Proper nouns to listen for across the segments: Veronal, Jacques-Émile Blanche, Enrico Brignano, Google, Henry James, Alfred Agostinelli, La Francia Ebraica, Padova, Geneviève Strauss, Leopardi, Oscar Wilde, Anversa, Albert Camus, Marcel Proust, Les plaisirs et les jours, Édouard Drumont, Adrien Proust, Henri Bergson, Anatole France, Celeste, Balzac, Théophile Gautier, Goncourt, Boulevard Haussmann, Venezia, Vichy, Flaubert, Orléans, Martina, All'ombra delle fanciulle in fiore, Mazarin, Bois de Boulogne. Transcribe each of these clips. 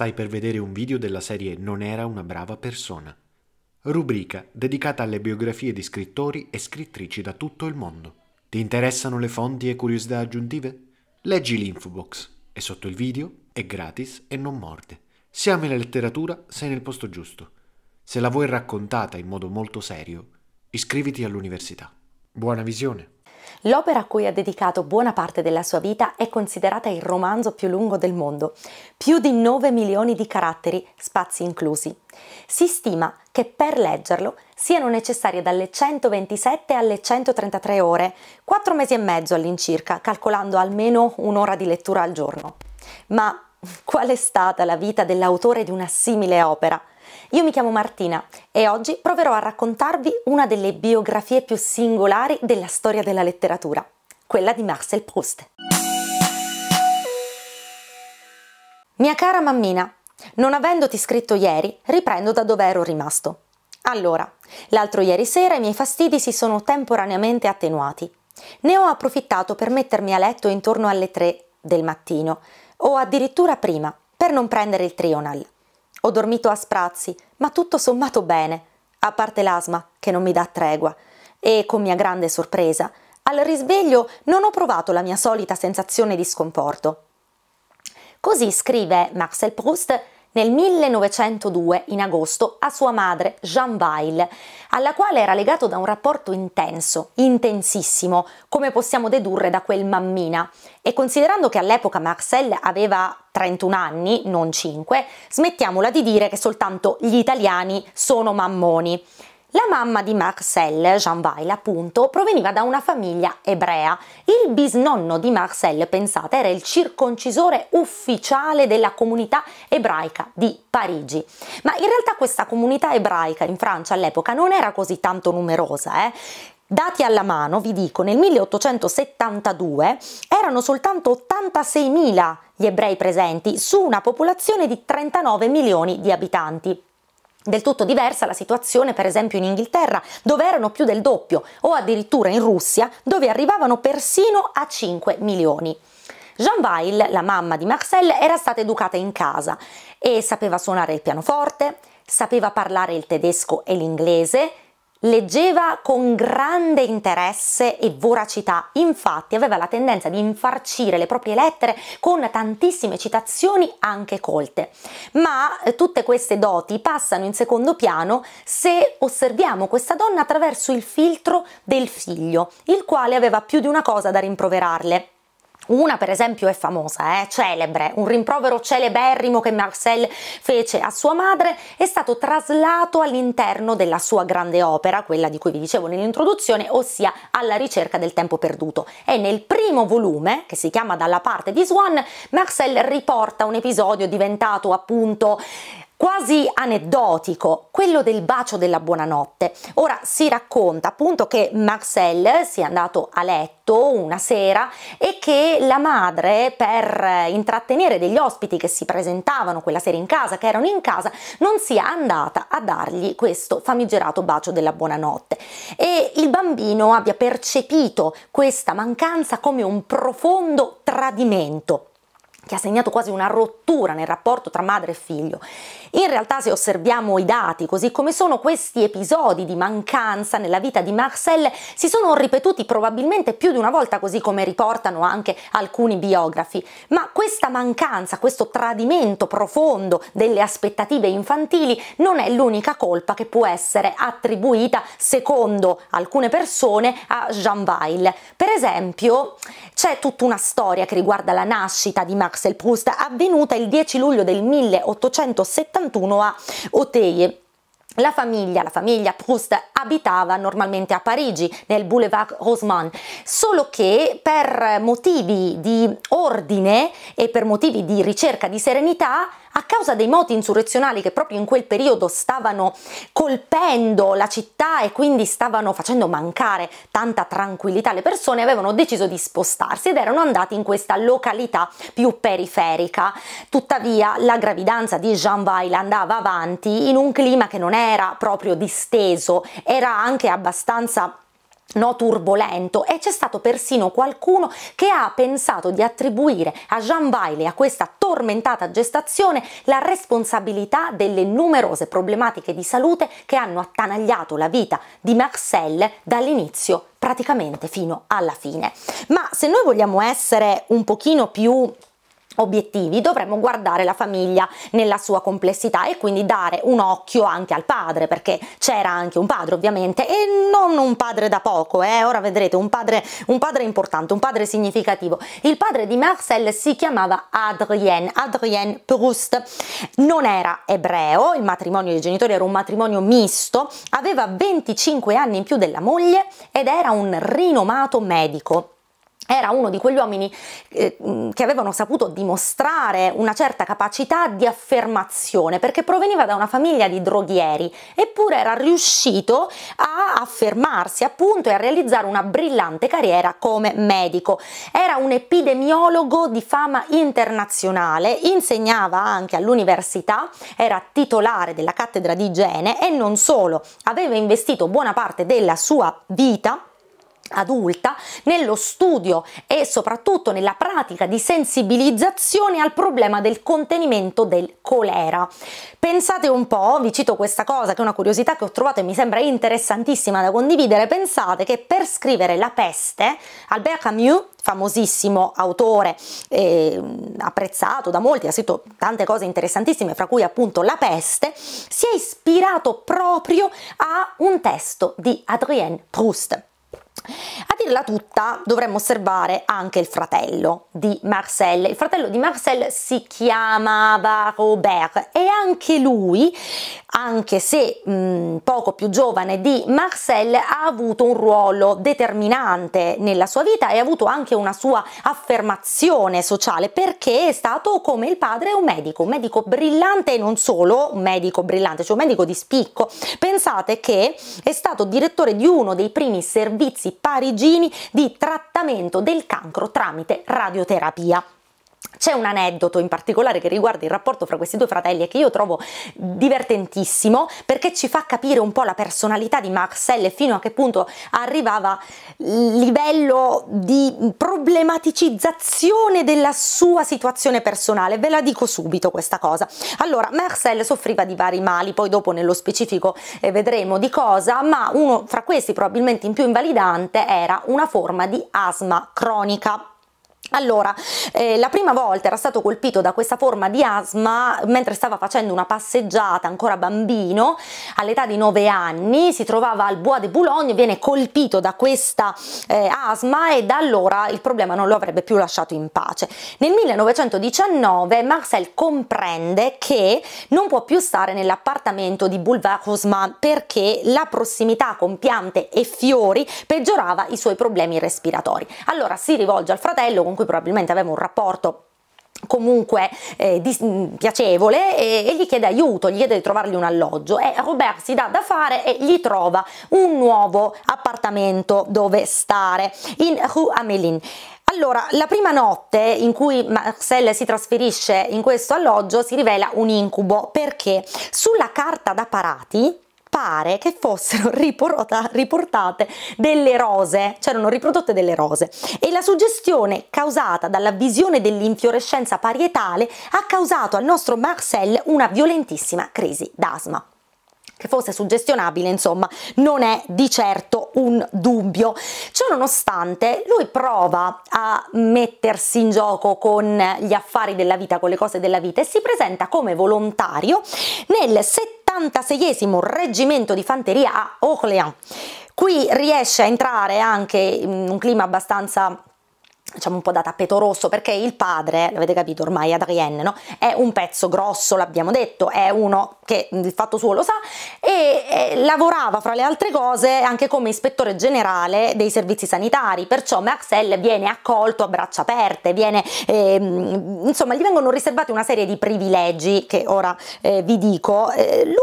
Stai per vedere un video della serie Non era una brava persona. Rubrica dedicata alle biografie di scrittori e scrittrici da tutto il mondo. Ti interessano le fonti e curiosità aggiuntive? Leggi l'infobox. È sotto il video, è gratis e non morde. Se ami la letteratura, sei nel posto giusto. Se la vuoi raccontata in modo molto serio, iscriviti all'università. Buona visione! L'opera a cui ha dedicato buona parte della sua vita è considerata il romanzo più lungo del mondo, più di 9 milioni di caratteri, spazi inclusi. Si stima che per leggerlo siano necessarie dalle 127 alle 133 ore, 4 mesi e mezzo all'incirca, calcolando almeno un'ora di lettura al giorno. Ma qual è stata la vita dell'autore di una simile opera? Io mi chiamo Martina e oggi proverò a raccontarvi una delle biografie più singolari della storia della letteratura, quella di Marcel Proust. Mia cara mammina, non avendoti scritto ieri, riprendo da dove ero rimasto. Allora, l'altro ieri sera i miei fastidi si sono temporaneamente attenuati. Ne ho approfittato per mettermi a letto intorno alle 3 del mattino, o addirittura prima, per non prendere il Trional. Ho dormito a sprazzi, ma tutto sommato bene, a parte l'asma che non mi dà tregua, e con mia grande sorpresa, al risveglio non ho provato la mia solita sensazione di sconforto. Così scrive Marcel Proust nel 1902, in agosto, a sua madre Jeanne Weil, alla quale era legato da un rapporto intenso, intensissimo, come possiamo dedurre da quel mammina. E considerando che all'epoca Marcel aveva 31 anni, non 5, smettiamola di dire che soltanto gli italiani sono mammoni. La mamma di Marcel, Jeanne Weil appunto, proveniva da una famiglia ebrea. Il bisnonno di Marcel, pensate, era il circoncisore ufficiale della comunità ebraica di Parigi. Ma in realtà questa comunità ebraica in Francia all'epoca non era così tanto numerosa, Dati alla mano, vi dico, nel 1872 erano soltanto 86.000 gli ebrei presenti su una popolazione di 39 milioni di abitanti. Del tutto diversa la situazione per esempio in Inghilterra, dove erano più del doppio, o addirittura in Russia, dove arrivavano persino a 5 milioni. Jeanne Weil, la mamma di Marcel, era stata educata in casa e sapeva suonare il pianoforte, sapeva parlare il tedesco e l'inglese, leggeva con grande interesse e voracità, infatti aveva la tendenza di infarcire le proprie lettere con tantissime citazioni anche colte. Ma tutte queste doti passano in secondo piano se osserviamo questa donna attraverso il filtro del figlio, il quale aveva più di una cosa da rimproverarle. Una per esempio è famosa, celebre, un rimprovero celeberrimo che Marcel fece a sua madre è stato traslato all'interno della sua grande opera, quella di cui vi dicevo nell'introduzione, ossia Alla ricerca del tempo perduto. E nel primo volume, che si chiama Dalla parte di Swann, Marcel riporta un episodio diventato appunto quasi aneddotico, quello del bacio della buonanotte. Ora si racconta appunto che Marcel sia andato a letto una sera e che la madre, per intrattenere degli ospiti che si presentavano quella sera in casa, che erano in casa, non sia andata a dargli questo famigerato bacio della buonanotte e il bambino abbia percepito questa mancanza come un profondo tradimento che ha segnato quasi una rottura nel rapporto tra madre e figlio. In realtà, se osserviamo i dati così come sono, questi episodi di mancanza nella vita di Marcel si sono ripetuti probabilmente più di una volta, così come riportano anche alcuni biografi, ma questa mancanza, questo tradimento profondo delle aspettative infantili non è l'unica colpa che può essere attribuita, secondo alcune persone, a Jeanne Weil. Per esempio, c'è tutta una storia che riguarda la nascita di Marcel Proust, avvenuta il 10 luglio del 1871 a Auteuil. La famiglia Proust abitava normalmente a Parigi, nel Boulevard Haussmann, solo che per motivi di ordine e per motivi di ricerca di serenità, a causa dei moti insurrezionali che proprio in quel periodo stavano colpendo la città e quindi stavano facendo mancare tanta tranquillità alle persone, avevano deciso di spostarsi ed erano andati in questa località più periferica. Tuttavia la gravidanza di Jeanne Weil andava avanti in un clima che non era proprio disteso, era anche abbastanza no, turbolento, e c'è stato persino qualcuno che ha pensato di attribuire a Jeanne Weil e a questa tormentata gestazione la responsabilità delle numerose problematiche di salute che hanno attanagliato la vita di Marcel dall'inizio praticamente fino alla fine. Ma se noi vogliamo essere un pochino più obiettivi, dovremmo guardare la famiglia nella sua complessità e quindi dare un occhio anche al padre, perché c'era anche un padre ovviamente, e non un padre da poco, ora vedrete, un padre importante, un padre significativo. Il padre di Marcel si chiamava Adrien Proust, non era ebreo, il matrimonio dei genitori era un matrimonio misto, aveva 25 anni in più della moglie ed era un rinomato medico. Era uno di quegli uomini che avevano saputo dimostrare una certa capacità di affermazione, perché proveniva da una famiglia di droghieri, eppure era riuscito a affermarsi appunto e a realizzare una brillante carriera come medico. Era un epidemiologo di fama internazionale, insegnava anche all'università, era titolare della cattedra di igiene e non solo, aveva investito buona parte della sua vita adulta nello studio e soprattutto nella pratica di sensibilizzazione al problema del contenimento del colera. Pensate un po', vi cito questa cosa che è una curiosità che ho trovato e mi sembra interessantissima da condividere, pensate che per scrivere La Peste, Albert Camus, famosissimo autore apprezzato da molti, ha scritto tante cose interessantissime, fra cui appunto La Peste, si è ispirato proprio a un testo di Adrien Proust. A dirla tutta dovremmo osservare anche il fratello di Marcel. Il fratello di Marcel si chiamava Robert e anche lui, anche se poco più giovane di Marcel, ha avuto un ruolo determinante nella sua vita e ha avuto anche una sua affermazione sociale, perché è stato, come il padre, un medico brillante, e non solo un medico brillante, cioè un medico di spicco. Pensate che è stato direttore di uno dei primi servizi parigini di trattamento del cancro tramite radioterapia. C'è un aneddoto in particolare che riguarda il rapporto fra questi due fratelli e che io trovo divertentissimo, perché ci fa capire un po' la personalità di Marcel e fino a che punto arrivava il livello di problematicizzazione della sua situazione personale. Ve la dico subito questa cosa. Allora, Marcel soffriva di vari mali, poi dopo nello specifico vedremo di cosa, ma uno fra questi, probabilmente il più invalidante, era una forma di asma cronica. Allora, la prima volta era stato colpito da questa forma di asma mentre stava facendo una passeggiata, ancora bambino, all'età di 9 anni, si trovava al Bois de Boulogne, viene colpito da questa asma e da allora il problema non lo avrebbe più lasciato in pace. Nel 1919 Marcel comprende che non può più stare nell'appartamento di Boulevard Haussmann perché la prossimità con piante e fiori peggiorava i suoi problemi respiratori. Allora si rivolge al fratello, con cui probabilmente aveva un rapporto comunque piacevole, e gli chiede aiuto, gli chiede di trovargli un alloggio, e Robert si dà da fare e gli trova un nuovo appartamento dove stare in Rue Amélin. Allora, la prima notte in cui Marcel si trasferisce in questo alloggio si rivela un incubo, perché sulla carta da parati pare che fossero riportate delle rose, c'erano riprodotte delle rose, e la suggestione causata dalla visione dell'infiorescenza parietale ha causato al nostro Marcel una violentissima crisi d'asma. Che fosse suggestionabile, insomma, non è di certo un dubbio. Ciononostante, lui prova a mettersi in gioco con gli affari della vita, con le cose della vita, e si presenta come volontario nel 76° reggimento di fanteria a Orléans. Qui riesce a entrare anche in un clima abbastanza, diciamo, un po' da tappeto rosso, perché il padre, l'avete capito ormai, Adrien, no? È un pezzo grosso, l'abbiamo detto, è uno che il fatto suo lo sa, e lavorava fra le altre cose anche come ispettore generale dei servizi sanitari, perciò Marcel viene accolto a braccia aperte, viene, insomma, gli vengono riservati una serie di privilegi che ora vi dico.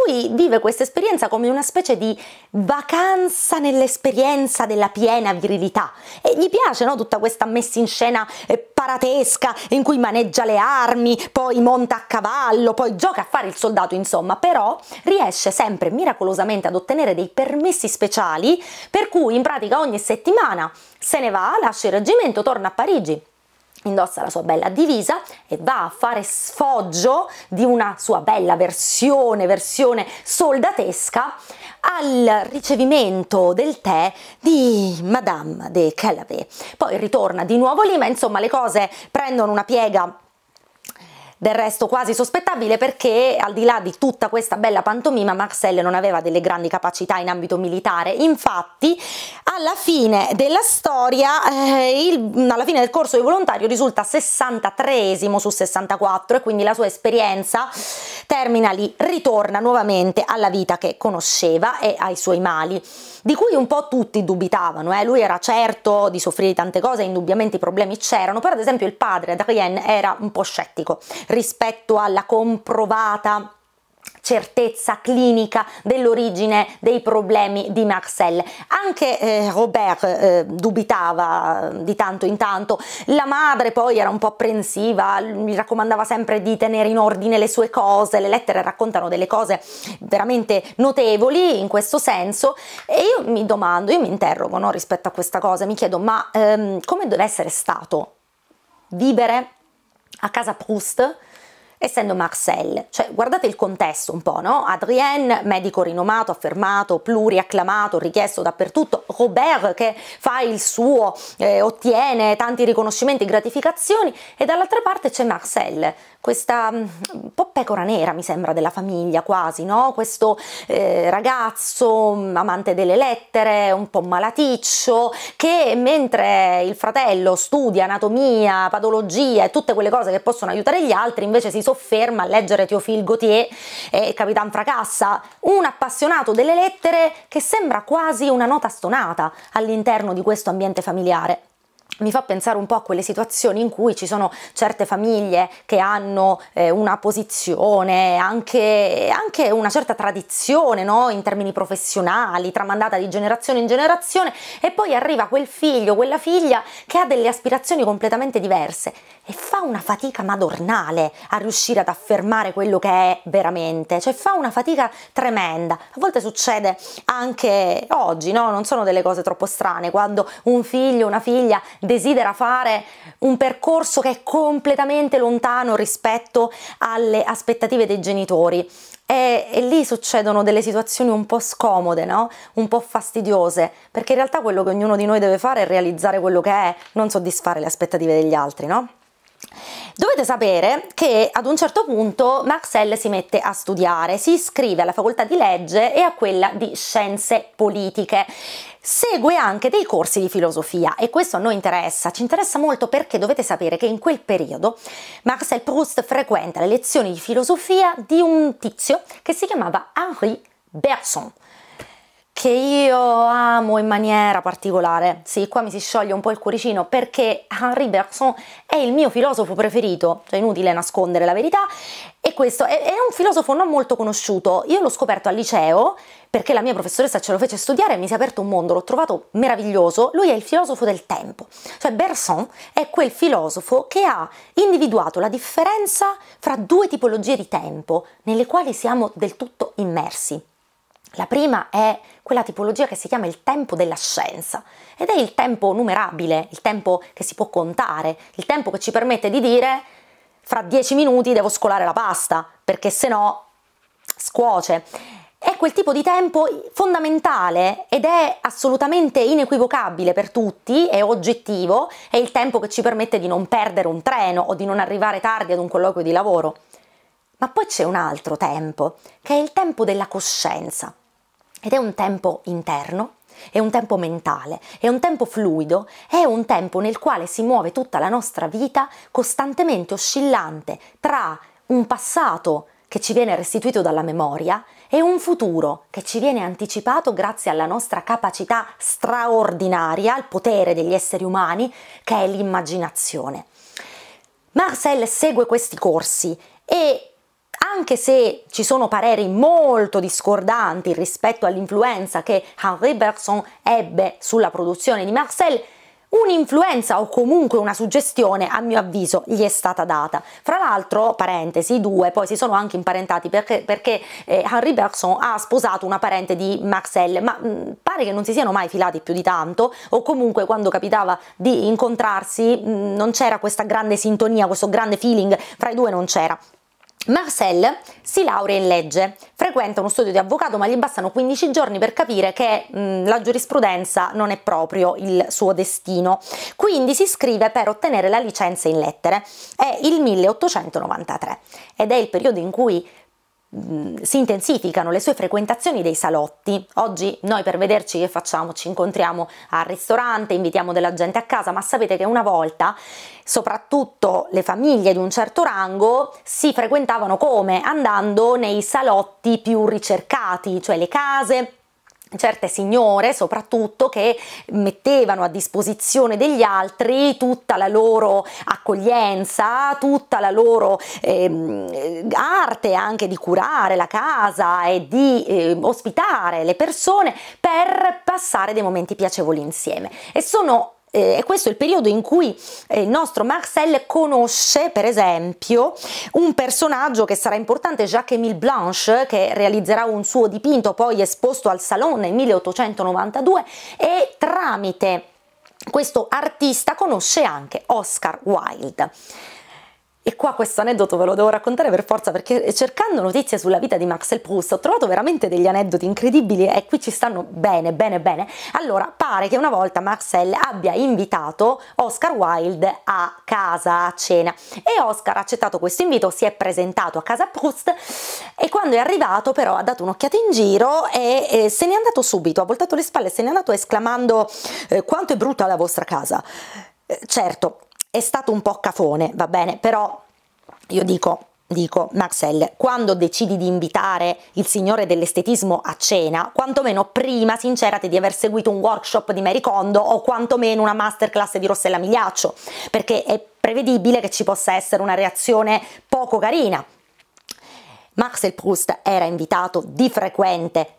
Lui vive questa esperienza come una specie di vacanza nell'esperienza della piena virilità, e gli piace, no? Tutta questa messicanità messa in scena paratesca in cui maneggia le armi, poi monta a cavallo, poi gioca a fare il soldato, insomma, però riesce sempre miracolosamente ad ottenere dei permessi speciali per cui in pratica ogni settimana se ne va, lascia il reggimento, torna a Parigi, indossa la sua bella divisa e va a fare sfoggio di una sua bella versione soldatesca al ricevimento del tè di Madame de Calavet. Poi ritorna di nuovo lì, ma insomma le cose prendono una piega del resto quasi sospettabile, perché al di là di tutta questa bella pantomima Marcel non aveva delle grandi capacità in ambito militare. Infatti alla fine della storia, alla fine del corso di volontario risulta 63esimo su 64 e quindi la sua esperienza termina lì, ritorna nuovamente alla vita che conosceva e ai suoi mali, di cui un po' tutti dubitavano, lui era certo di soffrire tante cose, indubbiamente i problemi c'erano, però ad esempio il padre Adrien era un po' scettico rispetto alla comprovata certezza clinica dell'origine dei problemi di Marcel. Anche Robert dubitava di tanto in tanto, la madre poi era un po' apprensiva, gli raccomandava sempre di tenere in ordine le sue cose, le lettere raccontano delle cose veramente notevoli in questo senso, e io mi domando, io mi interrogo rispetto a questa cosa, mi chiedo ma come deve essere stato vivere a casa Proust essendo Marcel, cioè guardate il contesto un po', no? Adrien, medico rinomato, affermato, pluriacclamato, richiesto dappertutto, Robert che fa il suo, ottiene tanti riconoscimenti e gratificazioni, e dall'altra parte c'è Marcel, questa un po' pecora nera mi sembra della famiglia quasi, no? Questo ragazzo amante delle lettere, un po' malaticcio, che mentre il fratello studia anatomia, patologia e tutte quelle cose che possono aiutare gli altri, invece si sofferma a leggere Théophile Gautier e Capitan Fracassa, un appassionato delle lettere che sembra quasi una nota stonata all'interno di questo ambiente familiare. Mi fa pensare un po' a quelle situazioni in cui ci sono certe famiglie che hanno una posizione, anche una certa tradizione, no? In termini professionali, tramandata di generazione in generazione, e poi arriva quel figlio, quella figlia che ha delle aspirazioni completamente diverse e fa una fatica madornale a riuscire ad affermare quello che è veramente, cioè fa una fatica tremenda. A volte succede anche oggi, no? Non sono delle cose troppo strane, quando un figlio, una figlia desidera fare un percorso che è completamente lontano rispetto alle aspettative dei genitori, e lì succedono delle situazioni un po' scomode, no? Un po' fastidiose, perché in realtà quello che ognuno di noi deve fare è realizzare quello che è, non soddisfare le aspettative degli altri, no? Dovete sapere che ad un certo punto Marcel si mette a studiare, si iscrive alla facoltà di legge e a quella di scienze politiche, segue anche dei corsi di filosofia, e questo a noi interessa, ci interessa molto, perché dovete sapere che in quel periodo Marcel Proust frequenta le lezioni di filosofia di un tizio che si chiamava Henri Bergson, che io amo in maniera particolare. Sì, qua mi si scioglie un po' il cuoricino, perché Henri Bergson è il mio filosofo preferito, cioè inutile nascondere la verità, e questo è un filosofo non molto conosciuto. Io l'ho scoperto al liceo perché la mia professoressa ce lo fece studiare e mi si è aperto un mondo, l'ho trovato meraviglioso. Lui è il filosofo del tempo, cioè Bergson è quel filosofo che ha individuato la differenza fra due tipologie di tempo nelle quali siamo del tutto immersi. La prima è quella tipologia che si chiama il tempo della scienza, ed è il tempo numerabile, il tempo che si può contare, il tempo che ci permette di dire fra 10 minuti devo scolare la pasta, perché se no scuoce. È quel tipo di tempo fondamentale ed è assolutamente inequivocabile per tutti, è oggettivo, è il tempo che ci permette di non perdere un treno o di non arrivare tardi ad un colloquio di lavoro. Ma poi c'è un altro tempo, che è il tempo della coscienza, ed è un tempo interno, è un tempo mentale, è un tempo fluido, è un tempo nel quale si muove tutta la nostra vita, costantemente oscillante tra un passato che ci viene restituito dalla memoria e un futuro che ci viene anticipato grazie alla nostra capacità straordinaria, al potere degli esseri umani, che è l'immaginazione. Marcel segue questi corsi e, anche se ci sono pareri molto discordanti rispetto all'influenza che Henri Bergson ebbe sulla produzione di Marcel, Un'influenza o comunque una suggestione, a mio avviso, gli è stata data. Fra l'altro, parentesi, i due poi si sono anche imparentati perché Henri Bergson ha sposato una parente di Marcel, ma pare che non si siano mai filati più di tanto, o comunque quando capitava di incontrarsi non c'era questa grande sintonia, questo grande feeling fra i due non c'era. Marcel si laurea in legge, frequenta uno studio di avvocato, ma gli bastano 15 giorni per capire che la giurisprudenza non è proprio il suo destino, quindi si iscrive per ottenere la licenza in lettere. È il 1893 ed è il periodo in cui si intensificano le sue frequentazioni dei salotti. Oggi noi per vederci che facciamo? Ci incontriamo al ristorante, invitiamo della gente a casa, ma sapete che una volta soprattutto le famiglie di un certo rango si frequentavano come? Andando nei salotti più ricercati, cioè le case, certe signore soprattutto, che mettevano a disposizione degli altri tutta la loro accoglienza, tutta la loro arte anche di curare la casa e di ospitare le persone per passare dei momenti piacevoli insieme. E questo è il periodo in cui il nostro Marcel conosce per esempio un personaggio che sarà importante, Jacques-Émile Blanche, che realizzerà un suo dipinto poi esposto al Salon nel 1892, e tramite questo artista conosce anche Oscar Wilde. E qua questo aneddoto ve lo devo raccontare per forza, perché cercando notizie sulla vita di Marcel Proust ho trovato veramente degli aneddoti incredibili e qui ci stanno bene, bene, bene. Allora, pare che una volta Marcel abbia invitato Oscar Wilde a casa, a cena, e Oscar ha accettato questo invito, si è presentato a casa Proust e quando è arrivato però ha dato un'occhiata in giro e se n'è andato subito, ha voltato le spalle e se n'è andato esclamando «Quanto è brutta la vostra casa!». Certo, è stato un po' cafone, va bene, però io dico Marcel, quando decidi di invitare il signore dell'estetismo a cena, quantomeno prima sincerati di aver seguito un workshop di Marie Kondo o quantomeno una masterclass di Rossella Migliaccio, perché è prevedibile che ci possa essere una reazione poco carina. Marcel Proust era invitato di frequente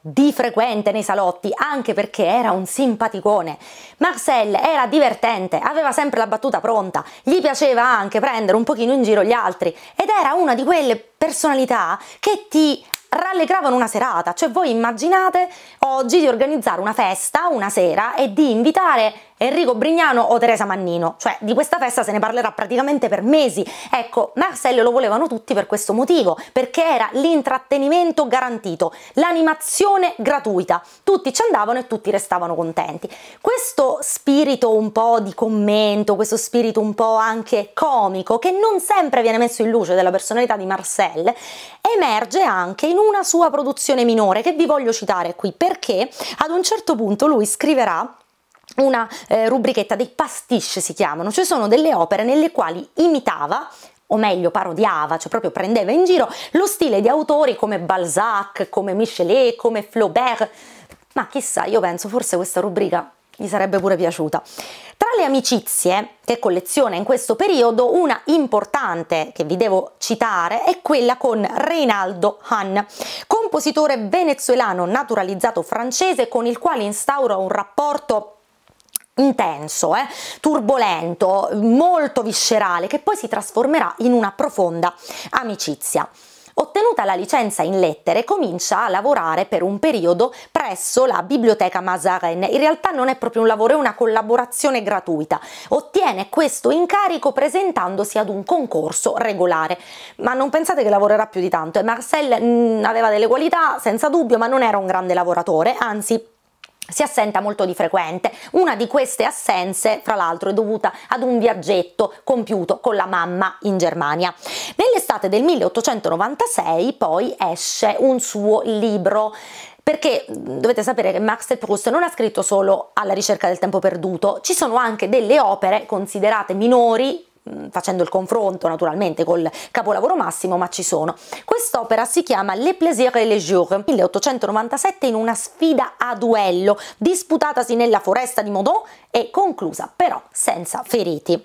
nei salotti, anche perché era un simpaticone. Marcel era divertente, aveva sempre la battuta pronta, gli piaceva anche prendere un pochino in giro gli altri ed era una di quelle personalità che ti rallegravano una serata. Cioè voi immaginate oggi di organizzare una festa una sera e di invitare Enrico Brignano o Teresa Mannino, cioè di questa festa se ne parlerà praticamente per mesi. Ecco, Marcel lo volevano tutti per questo motivo, perché era l'intrattenimento garantito, l'animazione gratuita, tutti ci andavano e tutti restavano contenti. Questo spirito un po' di commento, questo spirito un po' anche comico, che non sempre viene messo in luce della personalità di Marcel, emerge anche in una sua produzione minore che vi voglio citare qui, perché ad un certo punto lui scriverà una rubrichetta, dei pastiche si chiamano, cioè sono delle opere nelle quali imitava, o meglio parodiava, cioè proprio prendeva in giro lo stile di autori come Balzac, come Michelet, come Flaubert. Ma chissà, io penso forse questa rubrica gli sarebbe pure piaciuta. Tra le amicizie che colleziona in questo periodo, una importante che vi devo citare è quella con Reinaldo Hahn, compositore venezuelano naturalizzato francese, con il quale instaura un rapporto intenso, turbolento, molto viscerale, che poi si trasformerà in una profonda amicizia. Ottenuta la licenza in lettere, comincia a lavorare per un periodo presso la biblioteca Mazarin. In realtà non è proprio un lavoro, è una collaborazione gratuita. Ottiene questo incarico presentandosi ad un concorso regolare, ma non pensate che lavorerà più di tanto. Marcel aveva delle qualità senza dubbio, ma non era un grande lavoratore, anzi si assenta molto di frequente. Una di queste assenze, fra l'altro, è dovuta ad un viaggetto compiuto con la mamma in Germania. Nell'estate del 1896 poi esce un suo libro, perché dovete sapere che Marcel Proust non ha scritto solo Alla ricerca del tempo perduto, ci sono anche delle opere considerate minori, facendo il confronto naturalmente col capolavoro massimo, ma ci sono. Quest'opera si chiama Les plaisirs et les jours, 1897, in una sfida a duello disputatasi nella foresta di Meudon e conclusa però senza feriti.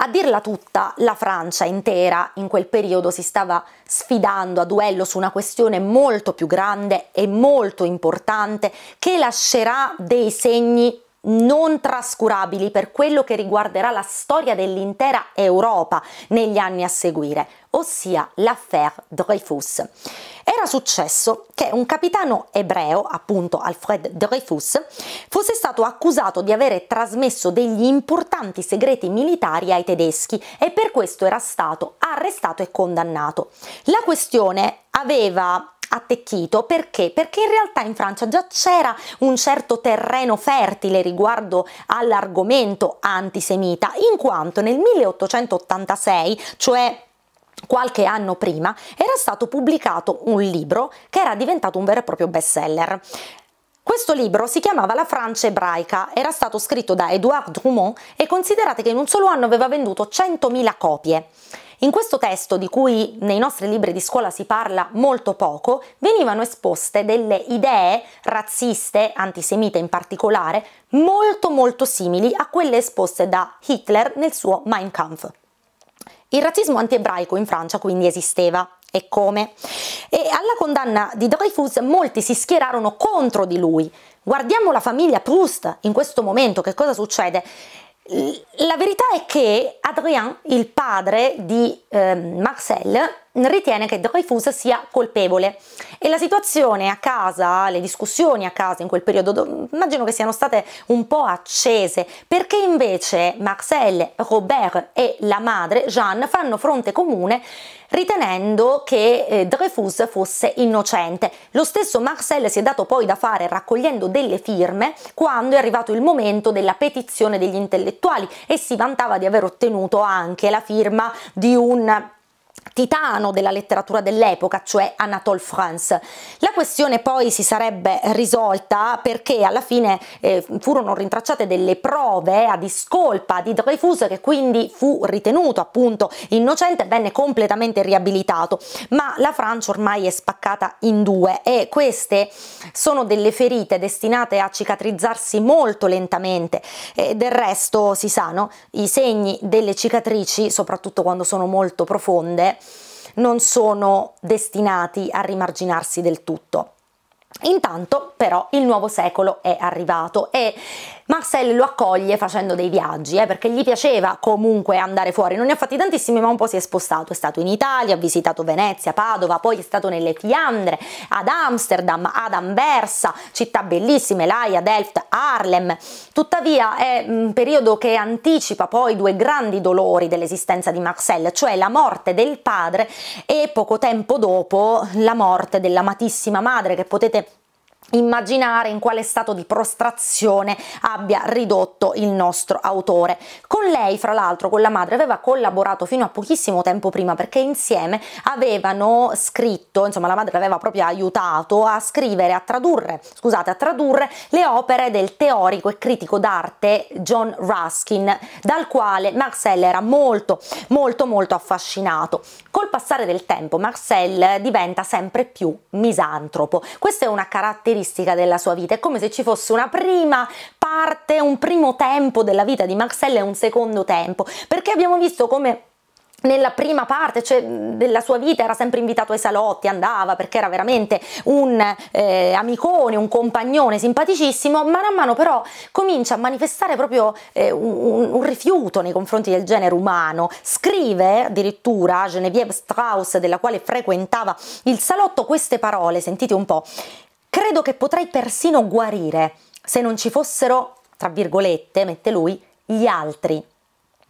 A dirla tutta, la Francia intera in quel periodo si stava sfidando a duello su una questione molto più grande e molto importante, che lascerà dei segni non trascurabili per quello che riguarderà la storia dell'intera Europa negli anni a seguire, ossia l'affaire Dreyfus. Era successo che un capitano ebreo, appunto Alfred Dreyfus, fosse stato accusato di avere trasmesso degli importanti segreti militari ai tedeschi e per questo era stato arrestato e condannato. La questione aveva attecchito perché in realtà in Francia già c'era un certo terreno fertile riguardo all'argomento antisemita, in quanto nel 1886, cioè qualche anno prima, era stato pubblicato un libro che era diventato un vero e proprio bestseller. Questo libro si chiamava La Francia Ebraica, era stato scritto da Édouard Drumont e considerate che in un solo anno aveva venduto 100.000 copie. In questo testo, di cui nei nostri libri di scuola si parla molto poco, venivano esposte delle idee razziste, antisemite in particolare, molto simili a quelle esposte da Hitler nel suo Mein Kampf. Il razzismo antiebraico in Francia quindi esisteva. E come? E alla condanna di Dreyfus molti si schierarono contro di lui. Guardiamo la famiglia Proust in questo momento, che cosa succede? La verità è che Adrien, il padre di Marcel, ritiene che Dreyfus sia colpevole e la situazione a casa, le discussioni a casa in quel periodo, immagino che siano state un po' accese, perché invece Marcel, Robert e la madre Jeanne fanno fronte comune ritenendo che Dreyfus fosse innocente. Lo stesso Marcel si è dato poi da fare raccogliendo delle firme quando è arrivato il momento della petizione degli intellettuali e si vantava di aver ottenuto anche la firma di un titano della letteratura dell'epoca, cioè Anatole France. La questione poi si sarebbe risolta perché alla fine furono rintracciate delle prove a discolpa di Dreyfus, che quindi fu ritenuto appunto innocente e venne completamente riabilitato, ma la Francia ormai è spaccata in due e queste sono delle ferite destinate a cicatrizzarsi molto lentamente e del resto si sa, no? I segni delle cicatrici, soprattutto quando sono molto profonde, non sono destinati a rimarginarsi del tutto. Intanto però il nuovo secolo è arrivato e Marcel lo accoglie facendo dei viaggi, perché gli piaceva comunque andare fuori, non ne ha fatti tantissimi ma un po' si è spostato, è stato in Italia, ha visitato Venezia, Padova, poi è stato nelle Fiandre, ad Amsterdam, ad Anversa, città bellissime, L'Aia, Delft, Harlem. Tuttavia è un periodo che anticipa poi due grandi dolori dell'esistenza di Marcel, cioè la morte del padre e poco tempo dopo la morte dell'amatissima madre, che potete immaginare in quale stato di prostrazione abbia ridotto il nostro autore. Con lei, fra l'altro, con la madre, aveva collaborato fino a pochissimo tempo prima, perché insieme avevano scritto, insomma la madre l'aveva proprio aiutato a scrivere, a tradurre le opere del teorico e critico d'arte John Ruskin, dal quale Marcel era molto affascinato. Col passare del tempo Marcel diventa sempre più misantropo. Questa è una caratteristica della sua vita, è come se ci fosse una prima parte, un primo tempo della vita di Marcel e un secondo tempo, perché abbiamo visto come nella prima parte, cioè, della sua vita era sempre invitato ai salotti, andava perché era veramente un amicone, un compagnone simpaticissimo, man mano però comincia a manifestare proprio un rifiuto nei confronti del genere umano. Scrive addirittura a Geneviève Strauss, della quale frequentava il salotto, queste parole, sentite un po': "Credo che potrei persino guarire se non ci fossero, tra virgolette, mette lui, gli altri.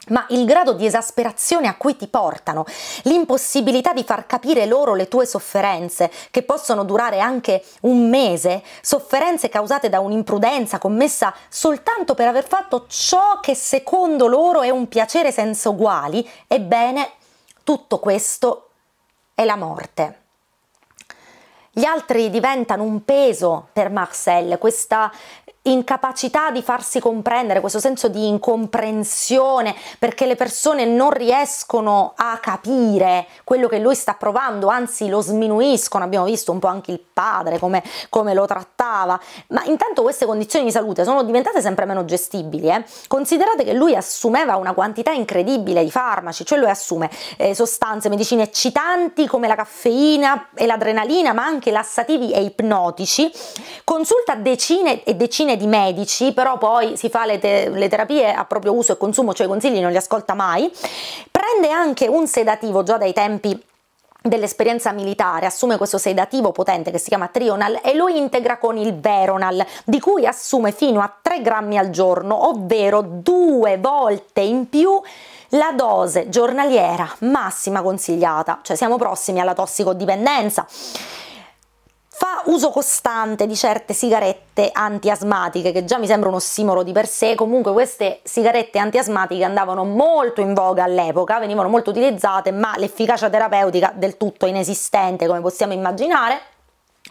Ma il grado di esasperazione a cui ti portano, l'impossibilità di far capire loro le tue sofferenze, che possono durare anche un mese, sofferenze causate da un'imprudenza commessa soltanto per aver fatto ciò che secondo loro è un piacere senza uguali, ebbene, tutto questo è la morte." Gli altri diventano un peso per Marcel, questa incapacità di farsi comprendere, questo senso di incomprensione, perché le persone non riescono a capire quello che lui sta provando, anzi lo sminuiscono, abbiamo visto un po' anche il padre come lo trattava, ma intanto queste condizioni di salute sono diventate sempre meno gestibili. Considerate che lui assumeva una quantità incredibile di farmaci, cioè lui assume sostanze, medicine eccitanti come la caffeina e l'adrenalina, ma anche lassativi e ipnotici, consulta decine e decine decine di medici, però poi si fa le terapie a proprio uso e consumo, cioè i consigli non li ascolta mai. Prende anche un sedativo già dai tempi dell'esperienza militare, assume questo sedativo potente che si chiama Trional e lo integra con il Veronal, di cui assume fino a 3 grammi al giorno, ovvero 2 volte in più la dose giornaliera massima consigliata, cioè siamo prossimi alla tossicodipendenza. Fa uso costante di certe sigarette antiasmatiche, che già mi sembra un ossimoro di per sé. Comunque queste sigarette antiasmatiche andavano molto in voga all'epoca, venivano molto utilizzate, ma l'efficacia terapeutica del tutto inesistente, come possiamo immaginare.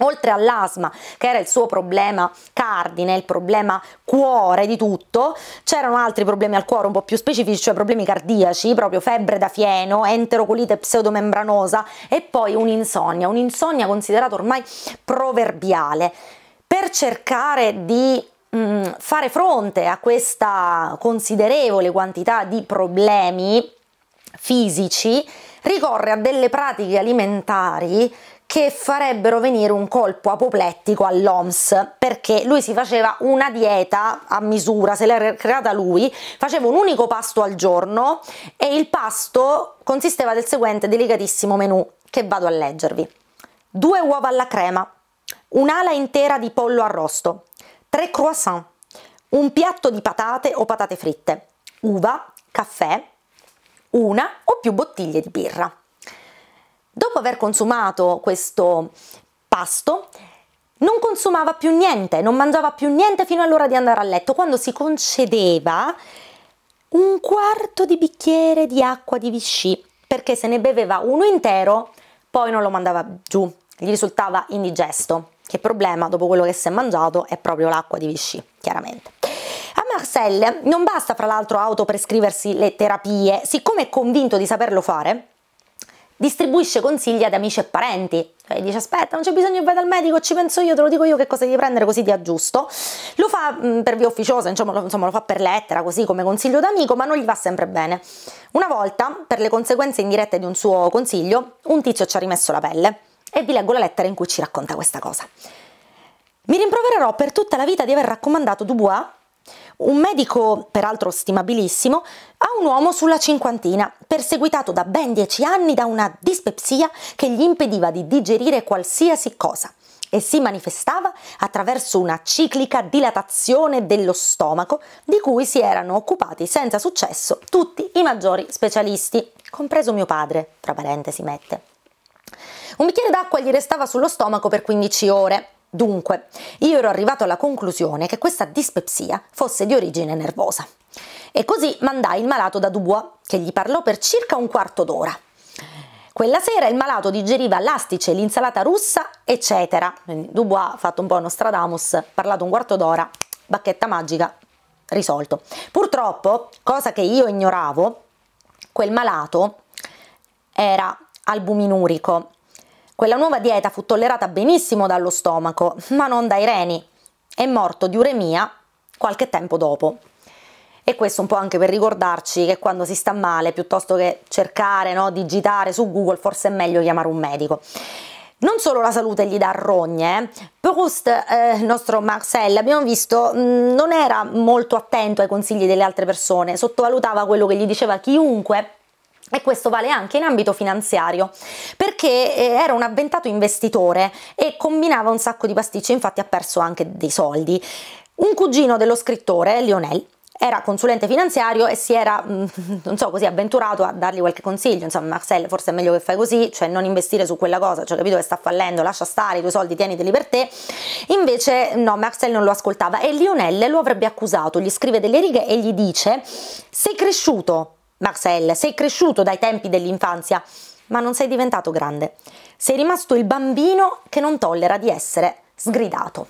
Oltre all'asma, che era il suo problema cardine, il problema cuore di tutto, c'erano altri problemi al cuore un po' più specifici, cioè problemi cardiaci, proprio febbre da fieno, enterocolite pseudomembranosa e poi un'insonnia considerata ormai proverbiale. Per cercare di fare fronte a questa considerevole quantità di problemi fisici, ricorre a delle pratiche alimentari che farebbero venire un colpo apoplettico all'OMS, perché lui si faceva una dieta a misura, se l'era creata lui, faceva un unico pasto al giorno e il pasto consisteva del seguente delicatissimo menù, che vado a leggervi: 2 uova alla crema, un'ala intera di pollo arrosto, 3 croissant, un piatto di patate o patate fritte, uva, caffè, una o più bottiglie di birra. Dopo aver consumato questo pasto, non consumava più niente, non mangiava più niente fino all'ora di andare a letto, quando si concedeva un quarto di bicchiere di acqua di Vichy, perché se ne beveva uno intero, poi non lo mandava giù, gli risultava indigesto. Che problema, dopo quello che si è mangiato, è proprio l'acqua di Vichy, chiaramente. Marcel non basta, fra l'altro, autoprescriversi le terapie, siccome è convinto di saperlo fare, distribuisce consigli ad amici e parenti, cioè dice: aspetta, non c'è bisogno che vada al medico, ci penso io, te lo dico io che cosa devi prendere, così ti aggiusto. Lo fa per via ufficiosa, insomma lo fa per lettera, così come consiglio d'amico, ma non gli va sempre bene. Una volta, per le conseguenze indirette di un suo consiglio, un tizio ci ha rimesso la pelle e vi leggo la lettera in cui ci racconta questa cosa. Mi rimprovererò per tutta la vita di aver raccomandato Dubois, un medico peraltro stimabilissimo, a un uomo sulla cinquantina, perseguitato da ben 10 anni da una dispepsia che gli impediva di digerire qualsiasi cosa e si manifestava attraverso una ciclica dilatazione dello stomaco di cui si erano occupati senza successo tutti i maggiori specialisti, compreso mio padre, tra parentesi mette. Un bicchiere d'acqua gli restava sullo stomaco per 15 ore. Dunque, io ero arrivato alla conclusione che questa dispepsia fosse di origine nervosa. E così mandai il malato da Dubois, che gli parlò per circa un quarto d'ora. Quella sera il malato digeriva l'astice, l'insalata russa, eccetera. Quindi Dubois ha fatto un po' Nostradamus, parlato un quarto d'ora, bacchetta magica, risolto. Purtroppo, cosa che io ignoravo, quel malato era albuminurico. Quella nuova dieta fu tollerata benissimo dallo stomaco, ma non dai reni. È morto di uremia qualche tempo dopo. E questo un po' anche per ricordarci che quando si sta male, piuttosto che cercare, digitare su Google, forse è meglio chiamare un medico. Non solo la salute gli dà rogne. Proust, il nostro Marcel, abbiamo visto, non era molto attento ai consigli delle altre persone, sottovalutava quello che gli diceva chiunque. E questo vale anche in ambito finanziario, perché era un avventato investitore e combinava un sacco di pasticci, infatti ha perso anche dei soldi. Un cugino dello scrittore, Lionel, era consulente finanziario e si era, non so, così avventurato a dargli qualche consiglio. Insomma, Marcel, forse è meglio che fai così, cioè non investire su quella cosa, cioè capito che sta fallendo, lascia stare, i tuoi soldi tieniteli per te. Invece no, Marcel non lo ascoltava e Lionel lo avrebbe accusato, gli scrive delle righe e gli dice: sei cresciuto, Marcel, sei cresciuto dai tempi dell'infanzia, ma non sei diventato grande. Sei rimasto il bambino che non tollera di essere sgridato.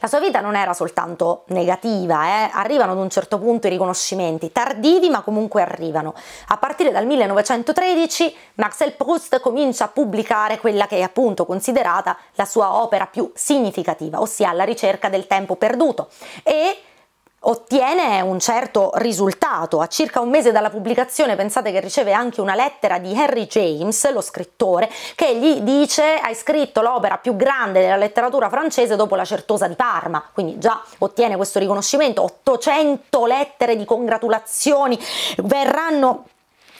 La sua vita non era soltanto negativa, arrivano ad un certo punto i riconoscimenti, tardivi ma comunque arrivano. A partire dal 1913 Marcel Proust comincia a pubblicare quella che è appunto considerata la sua opera più significativa, ossia La ricerca del tempo perduto, e Ottiene un certo risultato. A circa un mese dalla pubblicazione, pensate che riceve anche una lettera di Henry James, lo scrittore, che gli dice: hai scritto l'opera più grande della letteratura francese dopo la Certosa di Parma. Quindi già ottiene questo riconoscimento. 800 lettere di congratulazioni verranno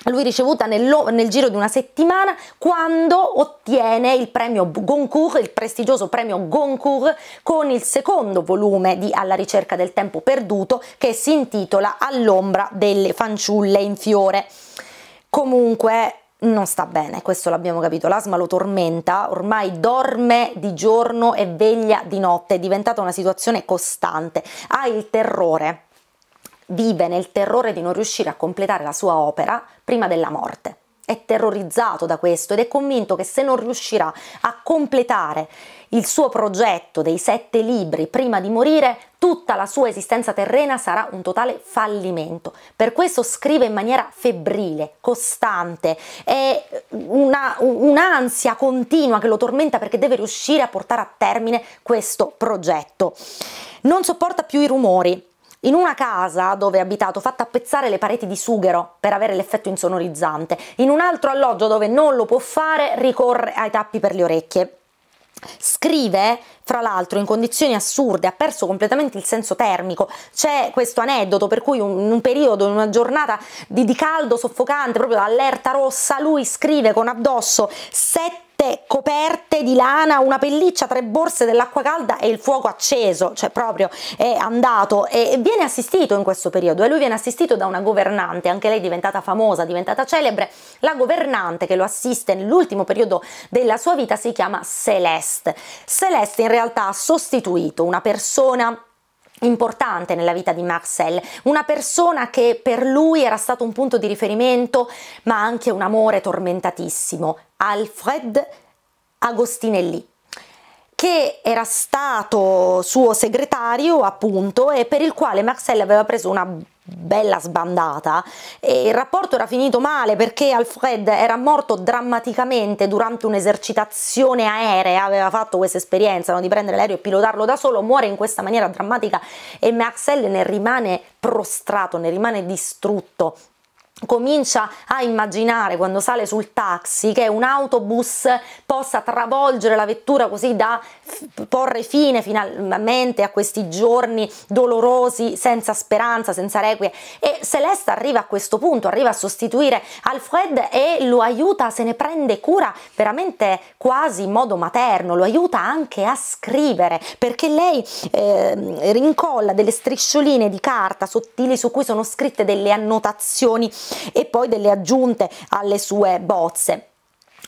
lui ricevuta nel giro di una settimana, quando ottiene il premio Goncourt, il prestigioso premio Goncourt, con il secondo volume di Alla ricerca del tempo perduto, che si intitola All'ombra delle fanciulle in fiore. Comunque non sta bene, questo l'abbiamo capito, l'asma lo tormenta, ormai dorme di giorno e veglia di notte, è diventata una situazione costante, ha il terrore. Vive nel terrore di non riuscire a completare la sua opera prima della morte. È terrorizzato da questo ed è convinto che se non riuscirà a completare il suo progetto dei 7 libri prima di morire, tutta la sua esistenza terrena sarà un totale fallimento. Per questo scrive in maniera febbrile, costante, è un'ansia continua che lo tormenta perché deve riuscire a portare a termine questo progetto. Non sopporta più i rumori. In una casa dove è abitato fa tappezzare le pareti di sughero per avere l'effetto insonorizzante, in un altro alloggio dove non lo può fare ricorre ai tappi per le orecchie. Scrive, fra l'altro, in condizioni assurde, ha perso completamente il senso termico. C'è questo aneddoto per cui in un periodo, in una giornata di caldo soffocante, proprio allerta rossa, lui scrive con addosso 7 coperte di lana, una pelliccia, 3 borse dell'acqua calda e il fuoco acceso, cioè proprio è andato, e viene assistito in questo periodo, e lui viene assistito da una governante, anche lei diventata famosa, diventata celebre. La governante che lo assiste nell'ultimo periodo della sua vita si chiama Celeste. Celeste in realtà ha sostituito una persona importante nella vita di Marcel, una persona che per lui era stato un punto di riferimento ma anche un amore tormentatissimo, Alfred Agostinelli, che era stato suo segretario appunto e per il quale Marcel aveva preso una bella sbandata, e il rapporto era finito male perché Alfred era morto drammaticamente durante un'esercitazione aerea. Aveva fatto questa esperienza, no? Di prendere l'aereo e pilotarlo da solo, muore in questa maniera drammatica e Marcel ne rimane prostrato, ne rimane distrutto. Comincia a immaginare, quando sale sul taxi, che un autobus possa travolgere la vettura così da porre fine finalmente a questi giorni dolorosi, senza speranza, senza requie. E Celeste arriva a questo punto, arriva a sostituire Alfred e lo aiuta, se ne prende cura veramente quasi in modo materno, lo aiuta anche a scrivere, perché lei rincolla delle striscioline di carta sottili su cui sono scritte delle annotazioni e poi delle aggiunte alle sue bozze.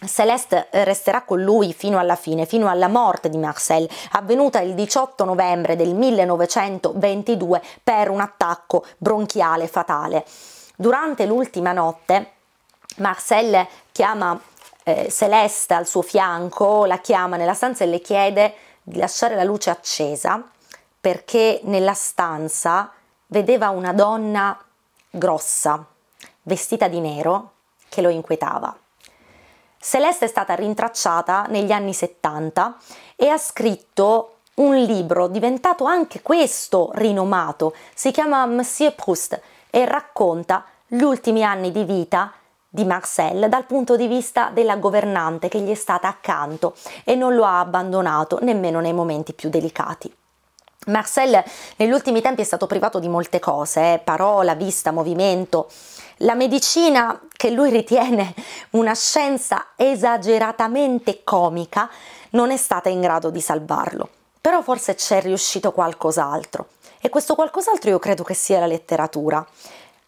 Celeste resterà con lui fino alla fine, fino alla morte di Marcel, avvenuta il 18 novembre del 1922 per un attacco bronchiale fatale. Durante l'ultima notte Marcel chiama Celeste al suo fianco, la chiama nella stanza e le chiede di lasciare la luce accesa perché nella stanza vedeva una donna grossa, vestita di nero, che lo inquietava. Celeste è stata rintracciata negli anni 70 e ha scritto un libro diventato anche questo rinomato, si chiama Marcel Proust e racconta gli ultimi anni di vita di Marcel dal punto di vista della governante che gli è stata accanto e non lo ha abbandonato nemmeno nei momenti più delicati. Marcel negli ultimi tempi è stato privato di molte cose, parola, vista, movimento. La medicina, che lui ritiene una scienza esageratamente comica, non è stata in grado di salvarlo, però forse c'è riuscito qualcos'altro, e questo qualcos'altro io credo che sia la letteratura.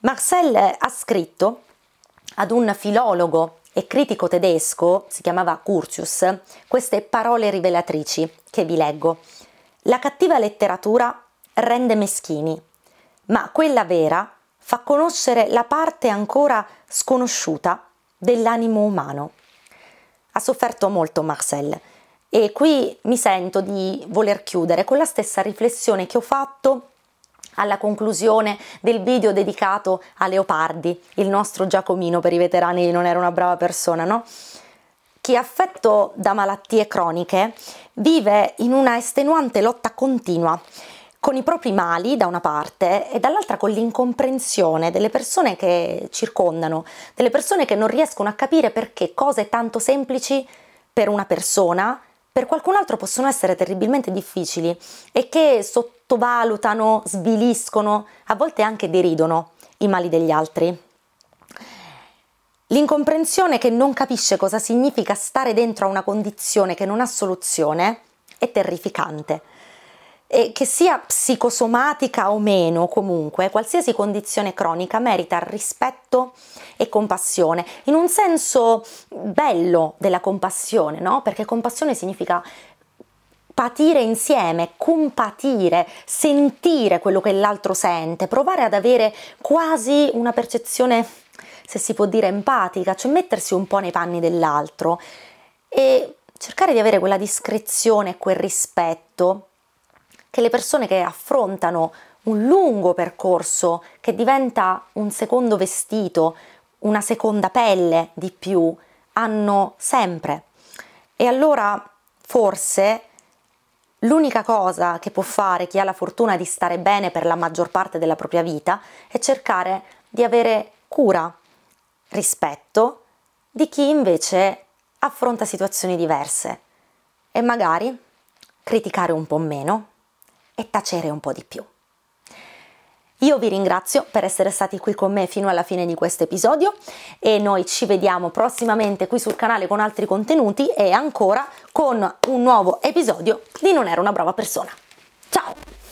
Marcel ha scritto ad un filologo e critico tedesco, si chiamava Curtius, queste parole rivelatrici che vi leggo. La cattiva letteratura rende meschini, ma quella vera fa conoscere la parte ancora sconosciuta dell'animo umano. Ha sofferto molto Marcel e qui mi sento di voler chiudere con la stessa riflessione che ho fatto alla conclusione del video dedicato a Leopardi, il nostro Giacomino per i veterani, non era una brava persona, no? Chi è affetto da malattie croniche vive in una estenuante lotta continua con i propri mali da una parte e dall'altra con l'incomprensione delle persone che circondano, delle persone che non riescono a capire perché cose tanto semplici per una persona, per qualcun altro possono essere terribilmente difficili e che sottovalutano, sviliscono, a volte anche deridono i mali degli altri. L'incomprensione che non capisce cosa significa stare dentro a una condizione che non ha soluzione è terrificante. E che sia psicosomatica o meno, comunque, qualsiasi condizione cronica merita rispetto e compassione, in un senso bello della compassione, no? Perché compassione significa patire insieme, compatire, sentire quello che l'altro sente, provare ad avere quasi una percezione, se si può dire, empatica, cioè mettersi un po' nei panni dell'altro e cercare di avere quella discrezione e quel rispetto che le persone che affrontano un lungo percorso che diventa un secondo vestito, una seconda pelle di più, hanno sempre. E allora forse l'unica cosa che può fare chi ha la fortuna di stare bene per la maggior parte della propria vita è cercare di avere cura, rispetto di chi invece affronta situazioni diverse e magari criticare un po' meno e tacere un po' di più. Io vi ringrazio per essere stati qui con me fino alla fine di questo episodio e noi ci vediamo prossimamente qui sul canale con altri contenuti e ancora con un nuovo episodio di Non ero una brava persona. Ciao!